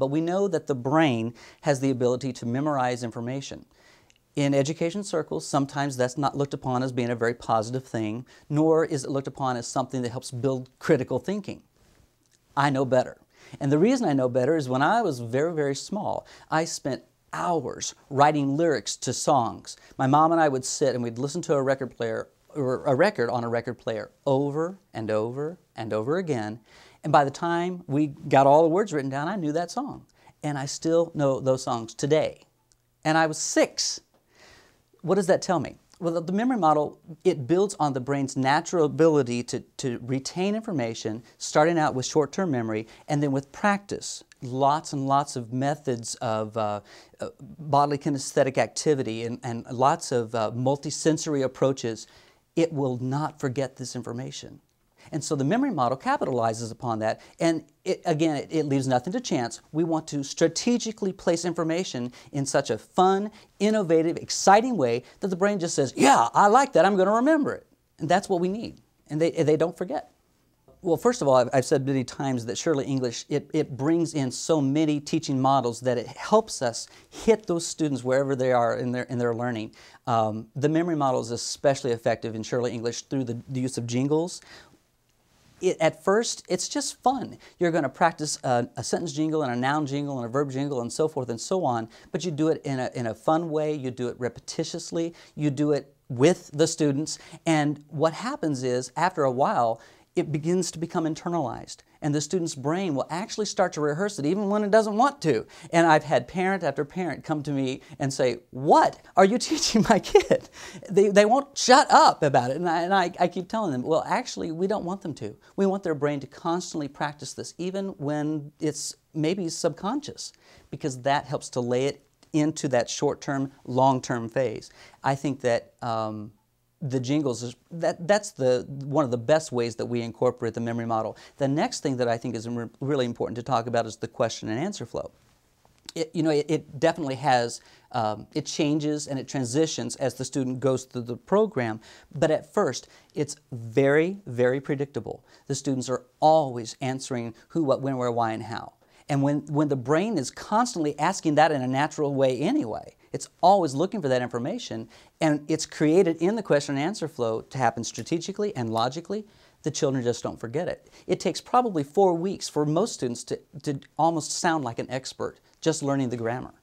but we know that the brain has the ability to memorize information. In education circles, sometimes that's not looked upon as being a very positive thing, nor is it looked upon as something that helps build critical thinking. I know better. And the reason I know better is when I was very, very small, I spent hours writing lyrics to songs. My mom and I would sit and we'd listen to a record player or a record on a record player over and over and over again. And by the time we got all the words written down, I knew that song. And I still know those songs today. And I was 6. What does that tell me? Well, the memory model, it builds on the brain's natural ability to retain information, starting out with short-term memory, and then with practice, lots and lots of methods of bodily kinesthetic activity and lots of multisensory approaches, it will not forget this information. And so the memory model capitalizes upon that, and it, again, it leaves nothing to chance. We want to strategically place information in such a fun, innovative, exciting way that the brain just says, yeah, I like that, I'm going to remember it. And that's what we need, and they don't forget. Well, first of all, I've said many times that Shurley English, it brings in so many teaching models that it helps us hit those students wherever they are in their learning. The memory model is especially effective in Shurley English through the use of jingles. At first, it's just fun. You're going to practice a sentence jingle and a noun jingle and a verb jingle and so forth and so on, but you do it in a fun way, you do it repetitiously, you do it with the students, and what happens is, after a while, it begins to become internalized, and the student's brain will actually start to rehearse it even when it doesn't want to. And I've had parent after parent come to me and say, what are you teaching my kid? They won't shut up about it. And I keep telling them, well, actually, we don't want them to. We want their brain to constantly practice this, even when it's maybe subconscious, because that helps to lay it into that short-term, long-term phase. I think that the jingles, that's one of the best ways that we incorporate the memory model. The next thing that I think is really important to talk about is the question and answer flow. It definitely has, it changes and it transitions as the student goes through the program, but at first it's very, very predictable. The students are always answering who, what, when, where, why, and how. And when the brain is constantly asking that in a natural way anyway, it's always looking for that information, and it's created in the question and answer flow to happen strategically and logically. The children just don't forget it. It takes probably 4 weeks for most students to almost sound like an expert just learning the grammar.